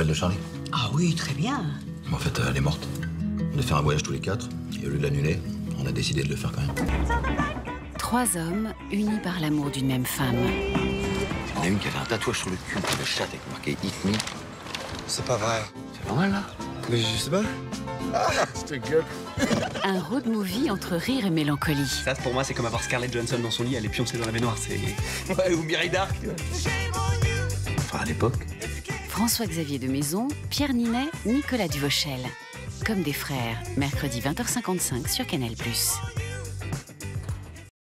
rappelles de Charlie? Ah oui, très bien. En fait, elle est morte. On devait faire un voyage tous les quatre, et au lieu de l'annuler, on a décidé de le faire quand même. Trois hommes unis par l'amour d'une même femme. Il y en a une qui avait un tatouage sur le cul, une chatte avec marqué « Hit me ». C'est pas vrai. C'est pas mal, là. Mais je sais pas. Ah, je te gueule. Un road movie entre rire et mélancolie. Ça, pour moi, c'est comme avoir Scarlett Johnson dans son lit, elle est pioncée dans la baignoire. C'est... Ouais, ou Mireille Dark. Enfin, à l'époque. François-Xavier de Maison, Pierre Ninet, Nicolas Duvauchel. Comme des frères, mercredi 20h55 sur Canal+.